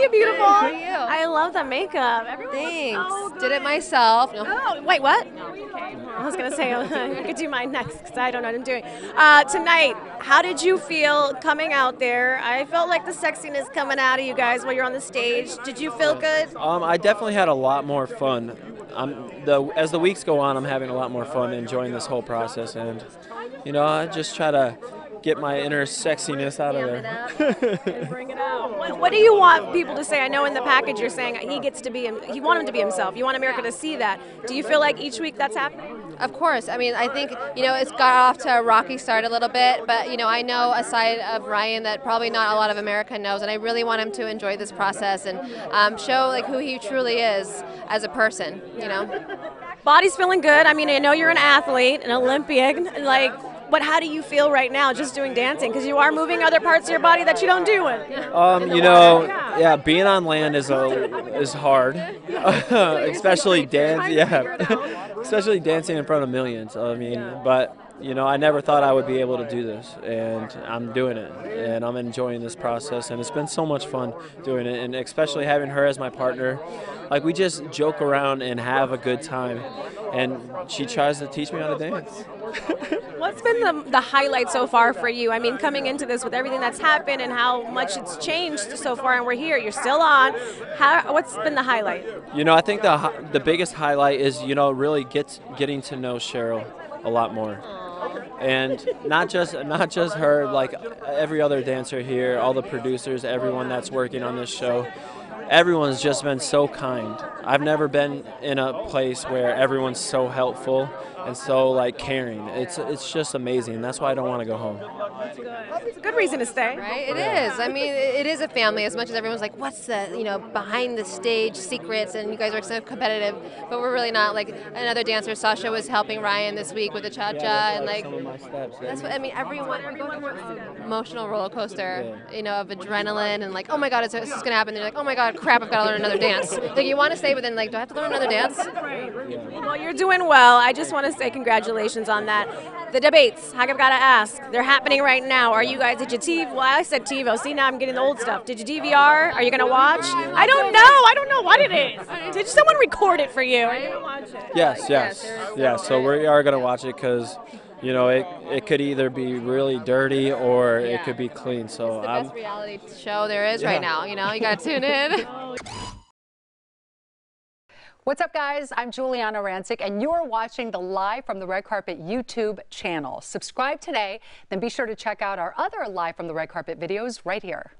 you beautiful. How are you? I love that makeup. Everyone looks so good. Did it myself. No. Oh, wait, what? No, okay. I was going to say, I could do mine next because I don't know what I'm doing. Tonight, how did you feel coming out there? I felt like the sexiness coming out of you guys while you're on the stage. Did you feel good? I definitely had a lot more fun. As the weeks go on, I'm having a lot more fun enjoying this whole process. And, you know, I just try to get my inner sexiness out of there. And bring it out. What do you want people to say? I know in the package you're saying he gets to be, you want him to be himself. You want America to see that. Do you feel like each week that's happening? Of course. I mean, I think, you know, it's got off to a rocky start a little bit, but, you know, I know a side of Ryan that probably not a lot of America knows, and I really want him to enjoy this process and show, like, who he truly is as a person, you know. Body's feeling good. I mean, I know you're an athlete, an Olympian, like, but how do you feel right now just doing dancing? Because you are moving other parts of your body that you don't do with. You know, yeah, being on land is hard, especially dance. Yeah, especially dancing in front of millions. I mean, but you know, I never thought I would be able to do this, and I'm doing it, and I'm enjoying this process, and it's been so much fun doing it, and especially having her as my partner. Like, we just joke around and have a good time, and she tries to teach me how to dance. What's been the highlight so far for you? I mean, coming into this with everything that's happened and how much it's changed so far, and we're here. You're still on. What's been the highlight? You know, I think the biggest highlight is, you know, really getting to know Cheryl a lot more. And not just her, like every other dancer here, all the producers, everyone that's working on this show. Everyone's just been so kind. I've never been in a place where everyone's so helpful and so like caring. It's just amazing. That's why I don't want to go home. It's a good reason to stay, right? It is. I mean, it is a family. As much as everyone's like, what's the, you know, behind the stage secrets, and you guys are so competitive, but we're really not. Like another dancer, Sasha, was helping Ryan this week with the cha cha, and like some of my steps, that's what I mean. Everyone went on an emotional roller coaster, you know, of adrenaline and like, oh my god, this is gonna happen. They're like, oh my god, crap, I've got to learn another dance. Like, you want to stay, but then like, do I have to learn another dance? Well, you're doing well. I just want to say congratulations on that. The debates, I've got to ask. They're happening right now. Are you guys, did you TV? Well, I said TiVo. See, now I'm getting the old stuff. Did you DVR? Are you going to watch? I don't know. I don't know what it is. Did someone record it for you? Are you going to watch it? Yes. So we are going to watch it because, you know, it could either be really dirty or it could be clean. So it's the best reality show there is right now. You know, you got to tune in. What's up, guys? I'm Giuliana Rancic, and you're watching the Live from the Red Carpet YouTube channel. Subscribe today, then be sure to check out our other Live from the Red Carpet videos right here.